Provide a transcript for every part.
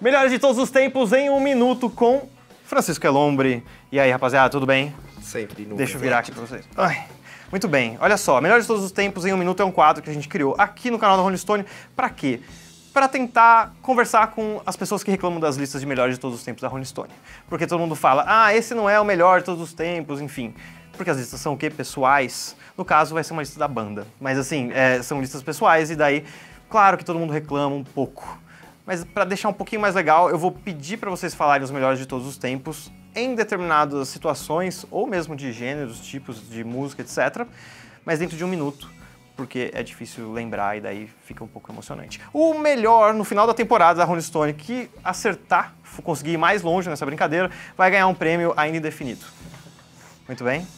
Melhores de todos os tempos em um minuto com Francisco El Hombre. E aí, rapaziada, tudo bem? Sempre. Deixa eu virar aqui pra vocês. Ai. Muito bem, olha só, Melhores de Todos os Tempos em um Minuto é um quadro que a gente criou aqui no canal da Rolling Stone. Pra quê? Pra tentar conversar com as pessoas que reclamam das listas de Melhores de Todos os Tempos da Rolling Stone. Porque todo mundo fala, ah, esse não é o melhor de todos os tempos, enfim. Porque as listas são o quê? Pessoais. No caso, vai ser uma lista da banda. Mas assim, são listas pessoais e daí, claro que todo mundo reclama um pouco. Mas pra deixar um pouquinho mais legal, eu vou pedir pra vocês falarem os Melhores de Todos os Tempos em determinadas situações, ou mesmo de gêneros, tipos de música, etc. Mas dentro de um minuto, porque é difícil lembrar e daí fica um pouco emocionante. O melhor no final da temporada da Rolling Stone que acertar, conseguir ir mais longe nessa brincadeira, vai ganhar um prêmio ainda indefinido. Muito bem?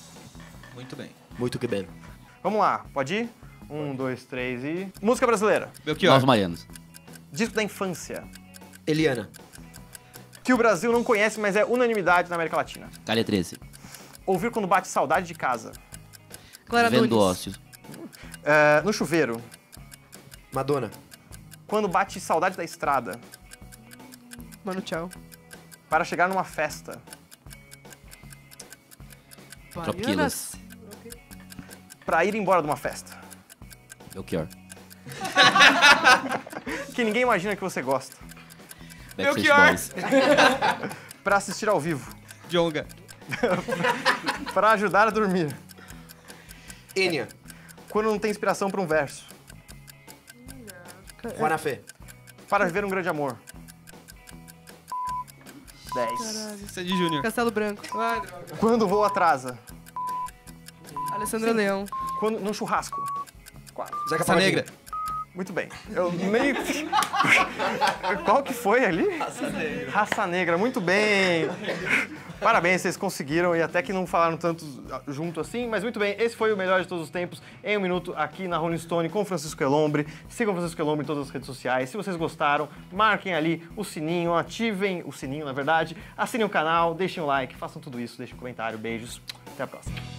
Muito bem. Muito que bem. Vamos lá, pode ir? 1, 2, 3 e... Música brasileira. Belchior. Nós Marianas. Disco da infância. Eliana. Que o Brasil não conhece, mas é unanimidade na América Latina. Calha 13. Ouvir quando bate saudade de casa. Clara Vendo ócio. No chuveiro. Madonna. Quando bate saudade da estrada. Mano tchau. Para chegar numa festa. Marianas. Pra ir embora de uma festa. Belchior. Que ninguém imagina que você gosta. Belchior! Pra assistir ao vivo. Djonga. Pra ajudar a dormir. Enya. Quando não tem inspiração pra um verso. Juanafé. Para viver um grande amor. 10. Isso é de Junior. Castelo Branco. Ah, quando o voo atrasa. Alessandro Leão. Quando no churrasco. 4. Raça Negra. Muito bem. Eu nem... Qual que foi ali? Raça Negra. Raça Negra, muito bem. Parabéns, vocês conseguiram e até que não falaram tanto junto assim, mas muito bem. Esse foi o Melhor de Todos os Tempos em um Minuto aqui na Rolling Stone com Francisco El Hombre. Sigam o Francisco El Hombre em todas as redes sociais. Se vocês gostaram, marquem ali o sininho, ativem o sininho, na verdade. Assinem o canal, deixem o like, façam tudo isso, deixem um comentário. Beijos, até a próxima.